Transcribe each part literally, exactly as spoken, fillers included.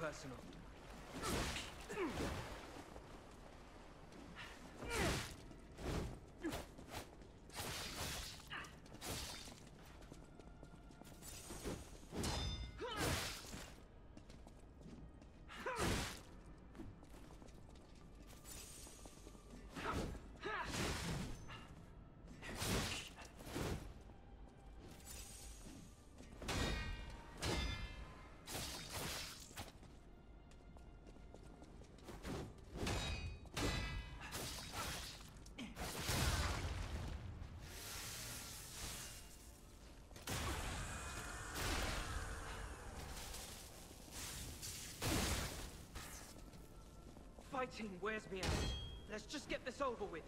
personal. Fighting wears me out. Let's just get this over with.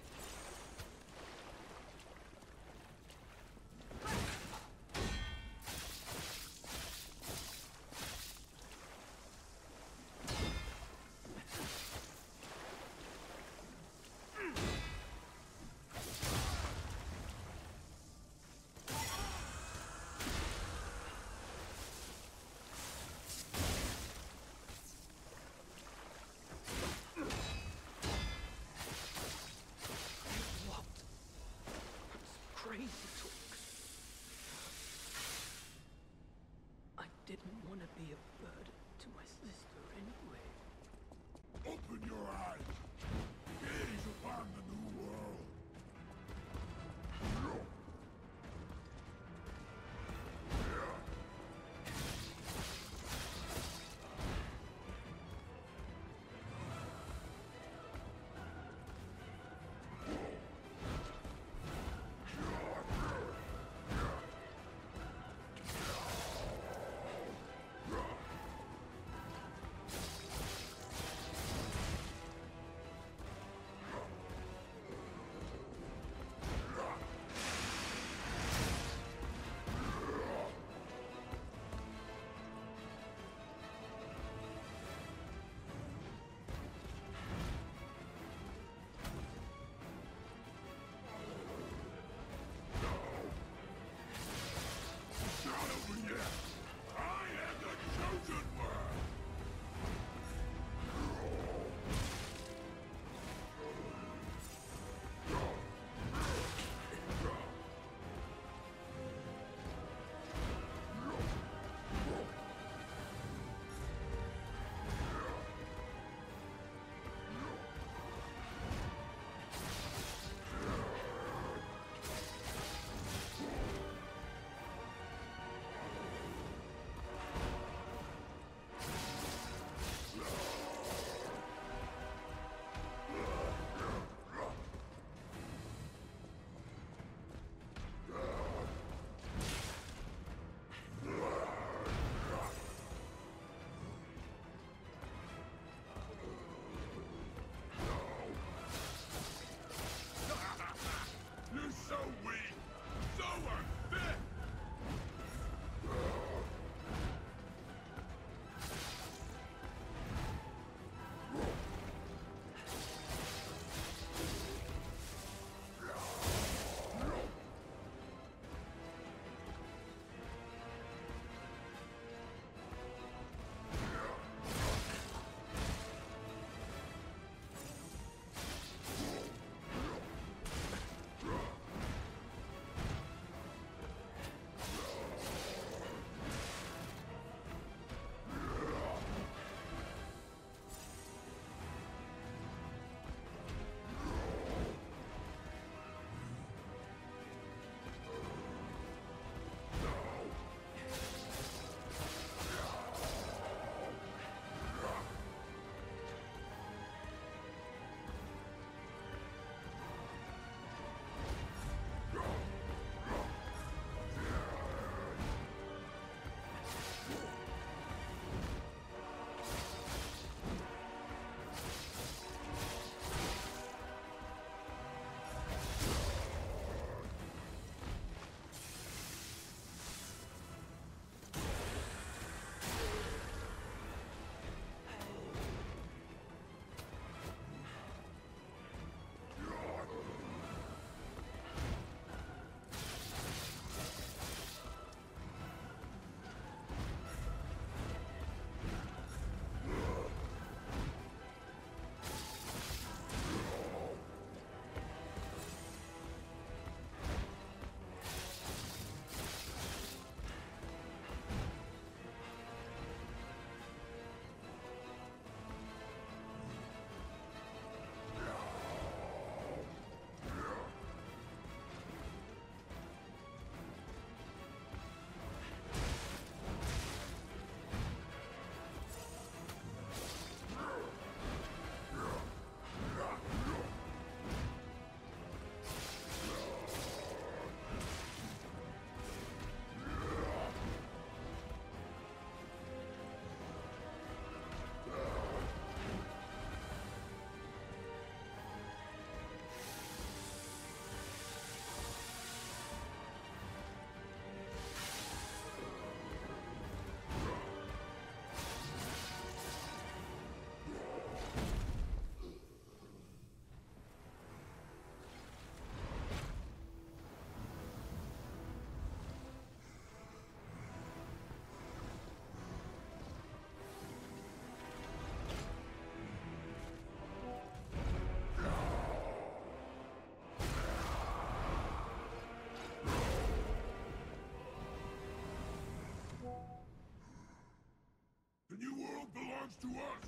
comes to us!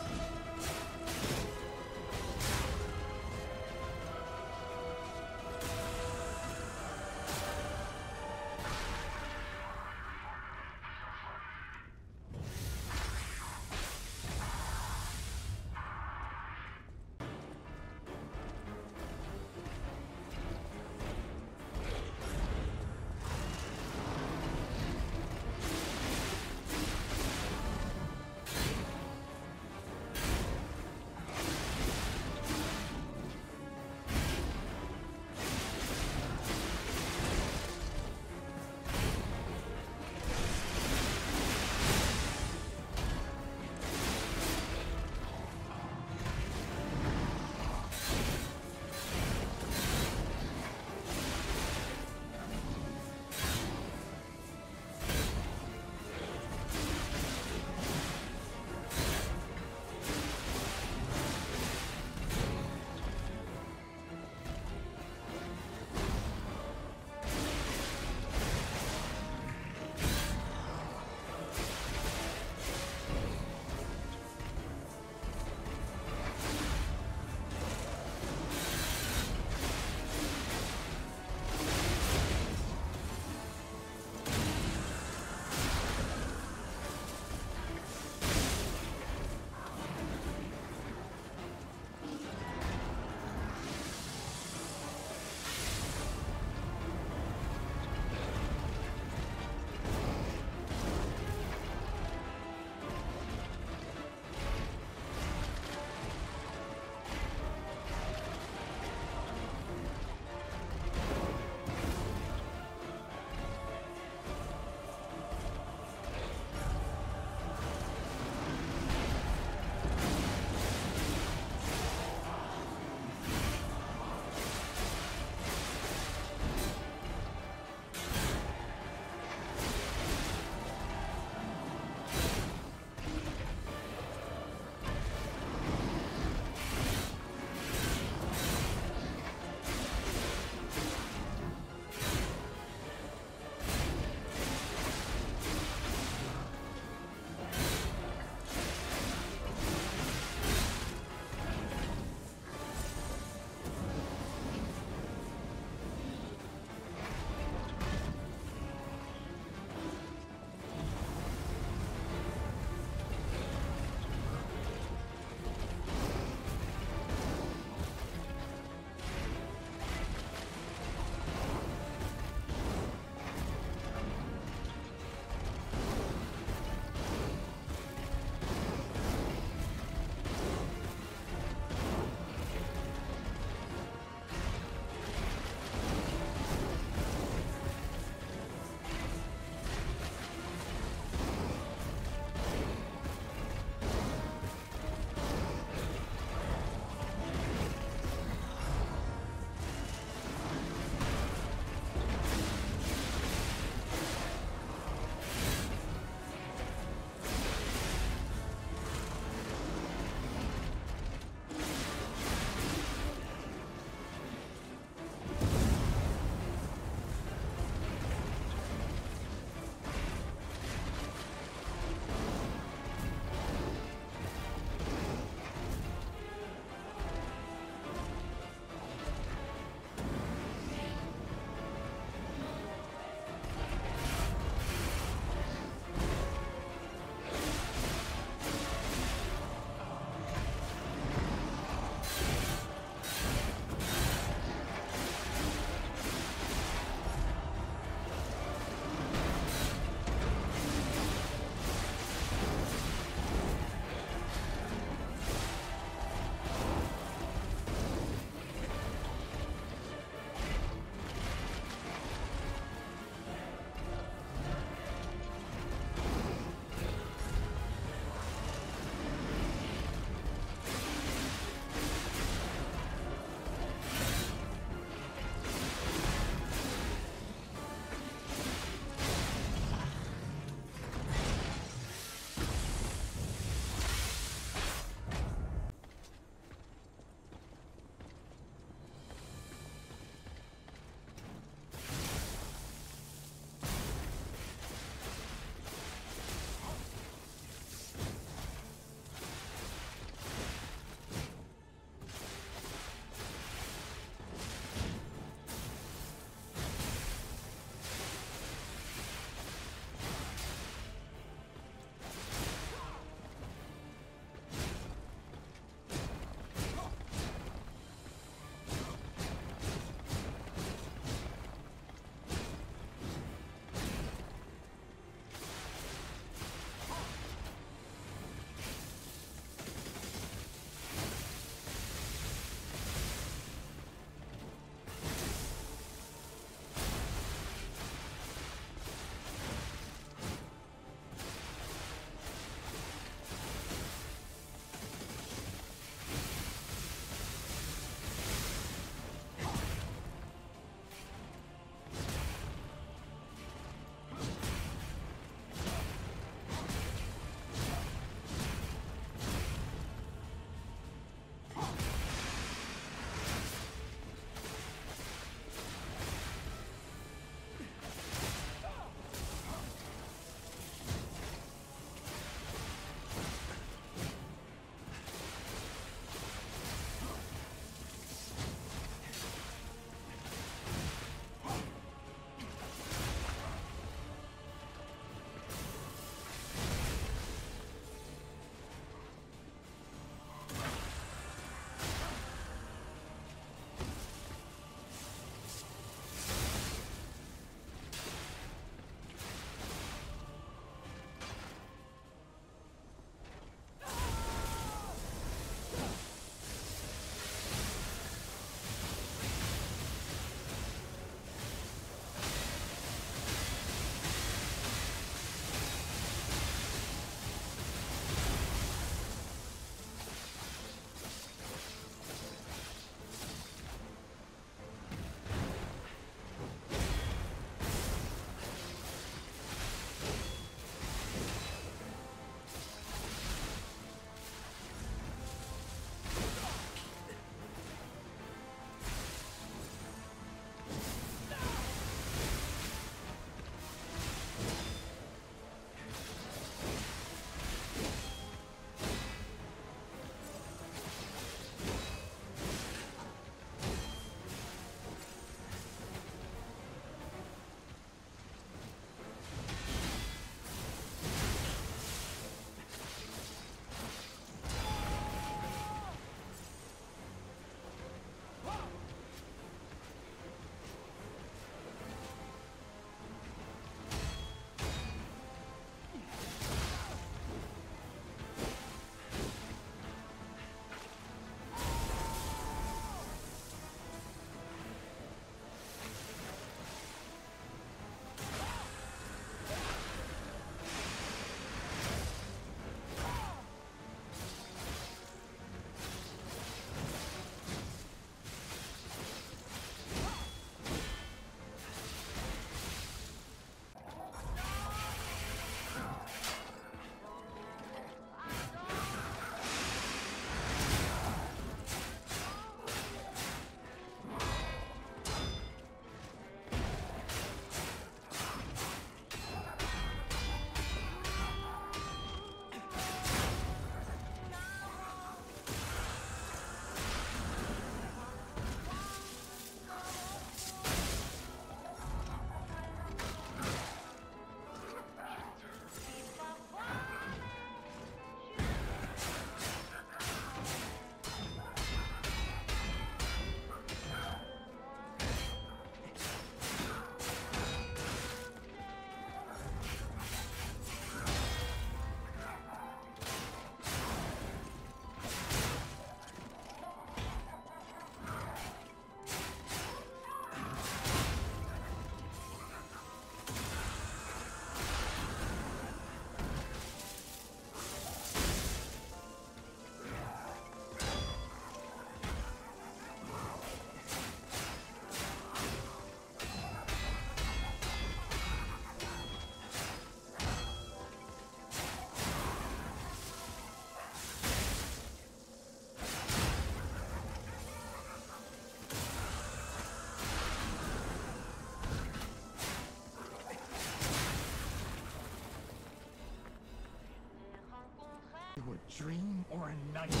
a dream or a nightmare.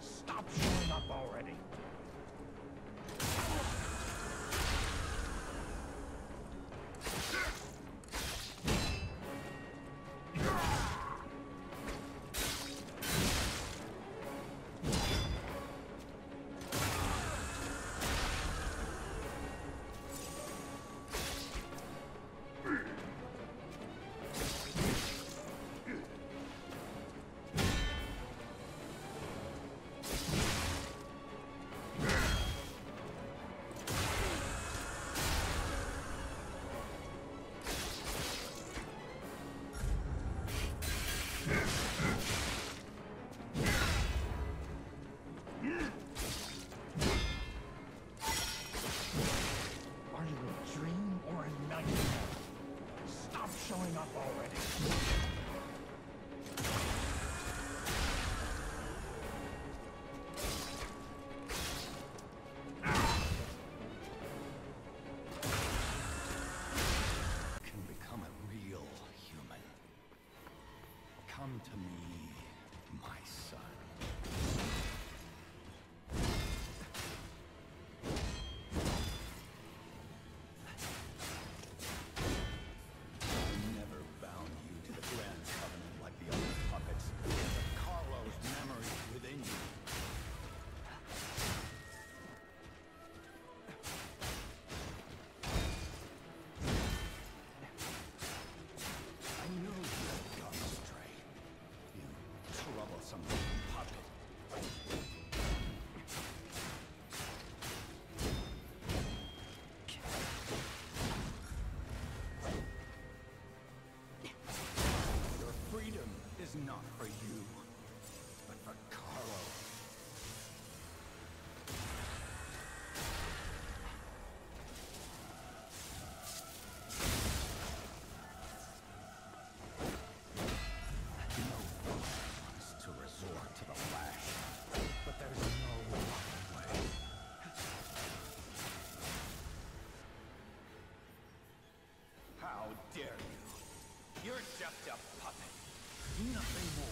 Stop showing up already. Come to me, my son. Not for you, but for Carlo. No one wants to resort to the lash, but there's no other way. How dare you? You're just a puppet. Nothing more.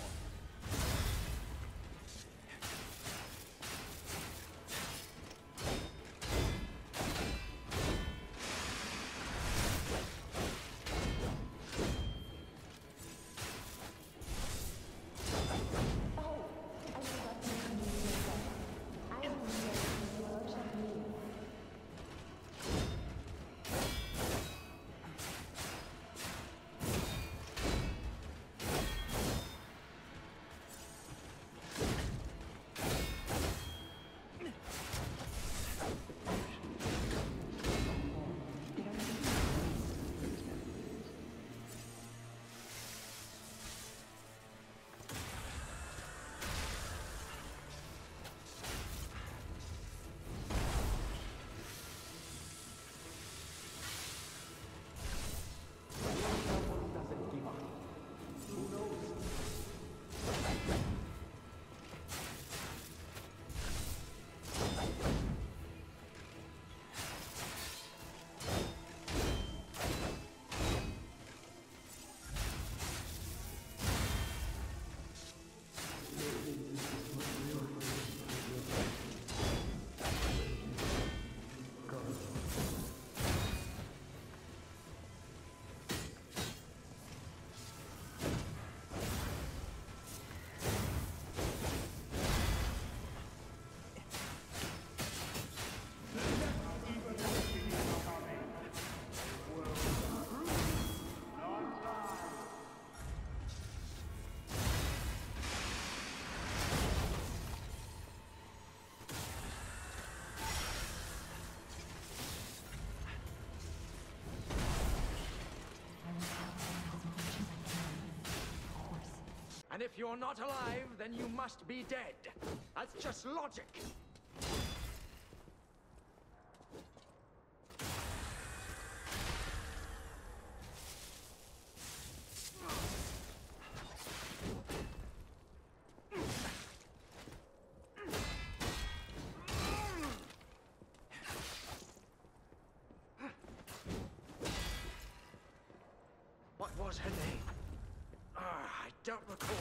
And if you're not alive, then you must be dead. That's just logic. What was her name? I don't recall.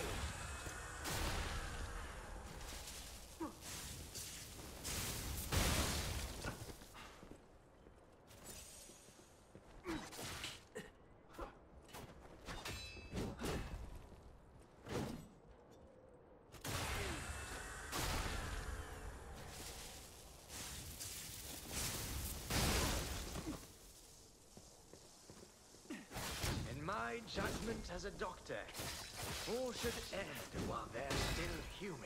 My judgment as a doctor, all should end while they're still humans.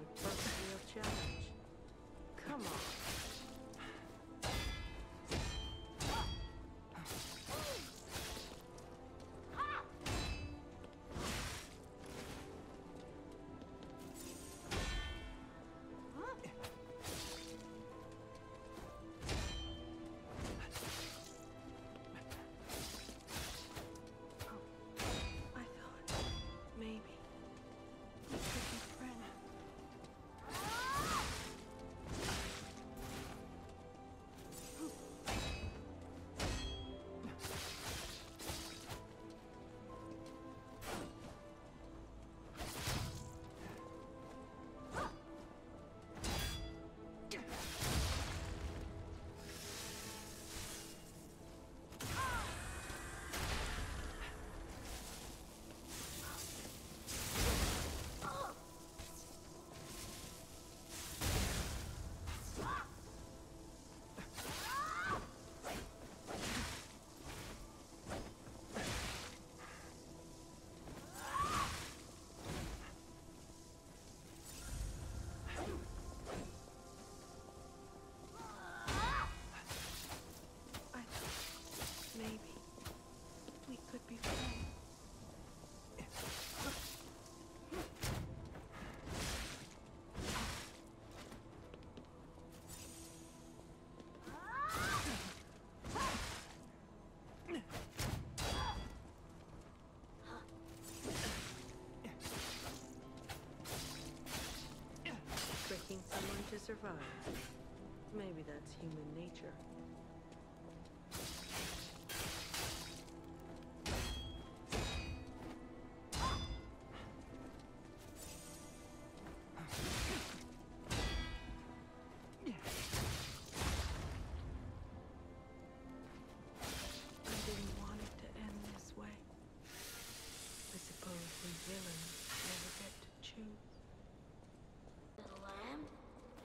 my first real challenge. Come on. Tricking someone to survive. Maybe that's human nature.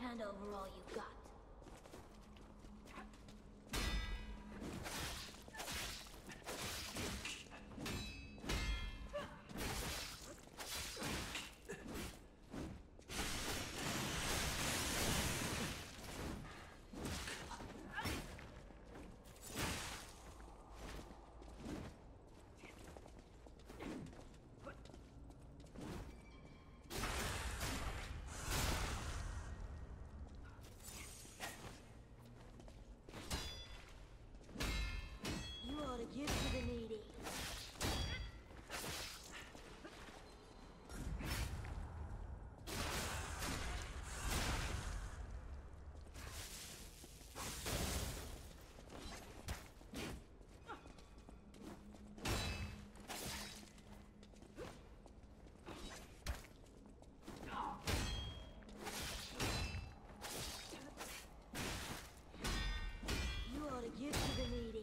Hand over all you've got. Give to the needy. You ought to give to the needy.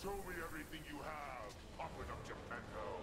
Show me everything you have. Open up your Geppetto.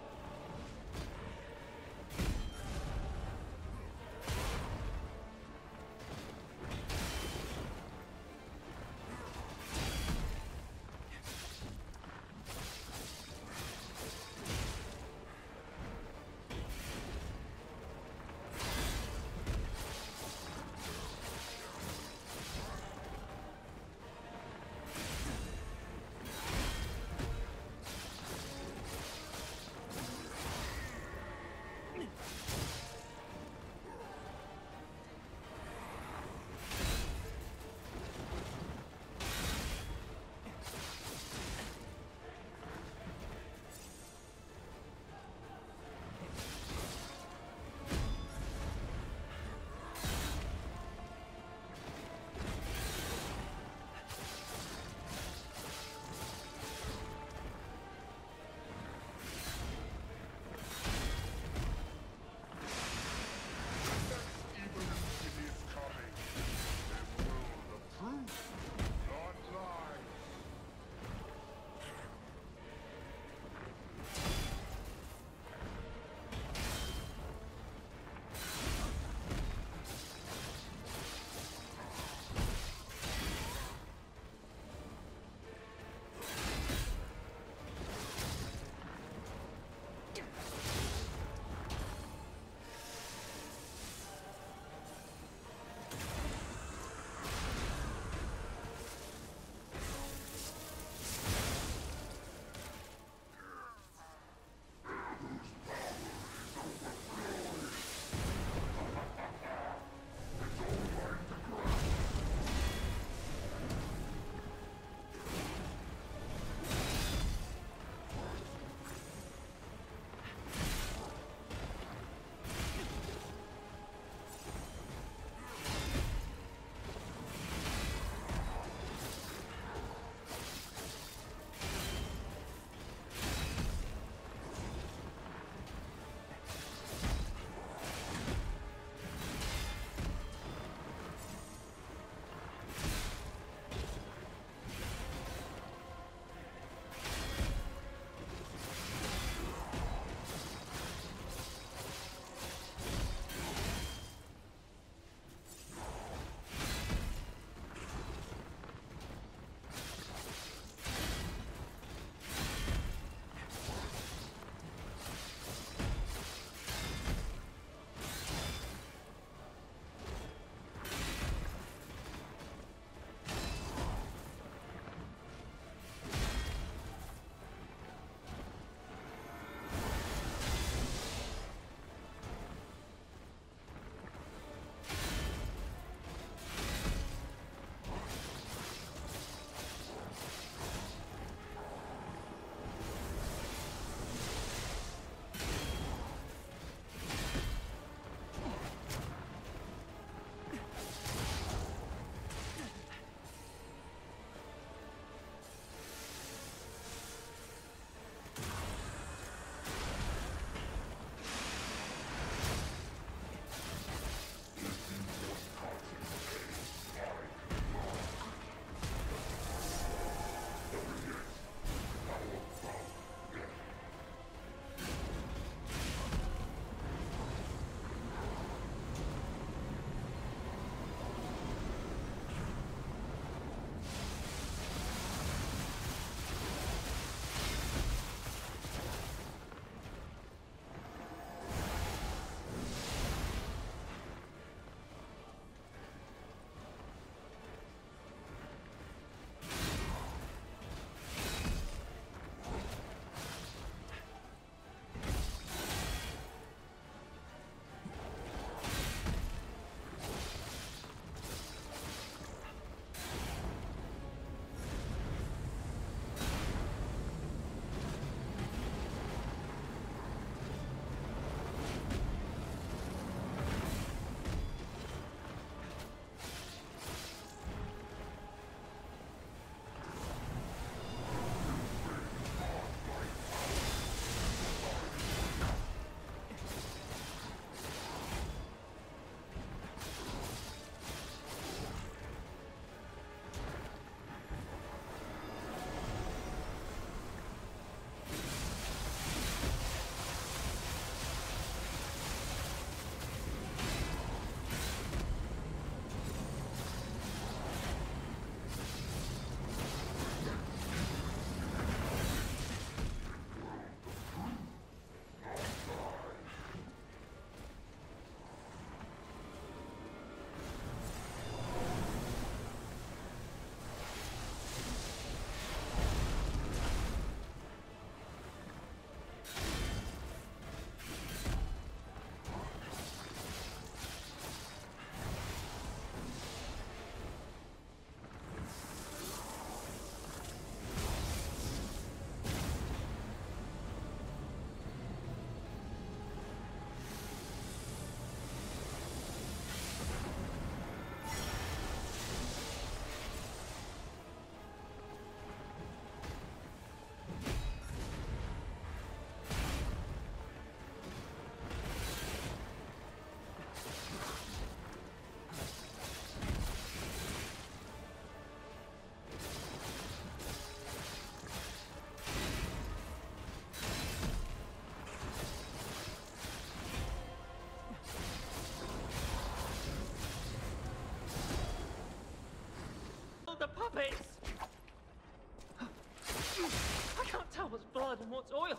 Lots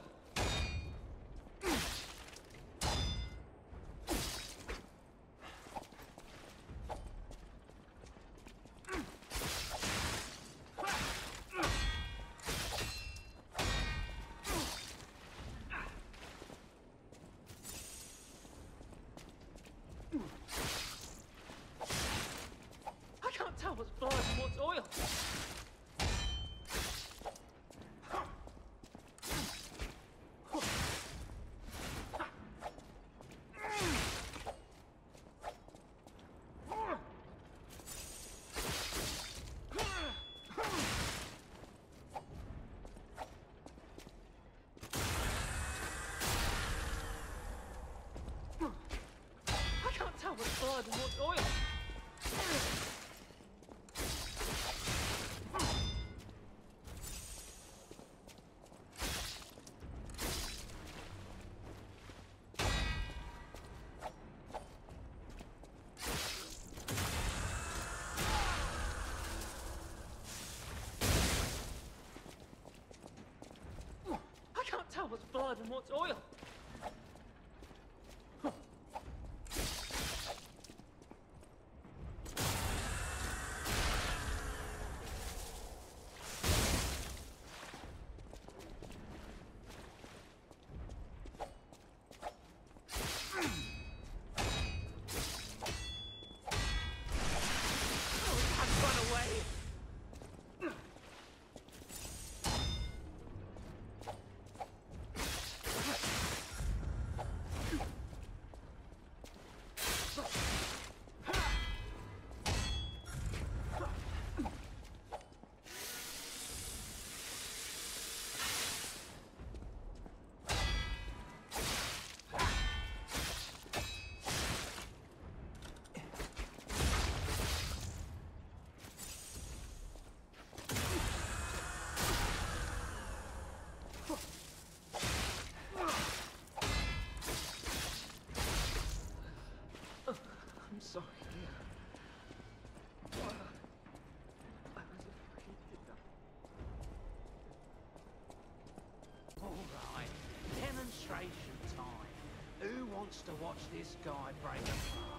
of oil. I can't tell what's blood and what's oil. What's blood and what's oil? I can't tell what's blood and what's oil. I'm sorry, dear. Yeah. I was afraid you did that. All right, demonstration time. Who wants to watch this guy break apart?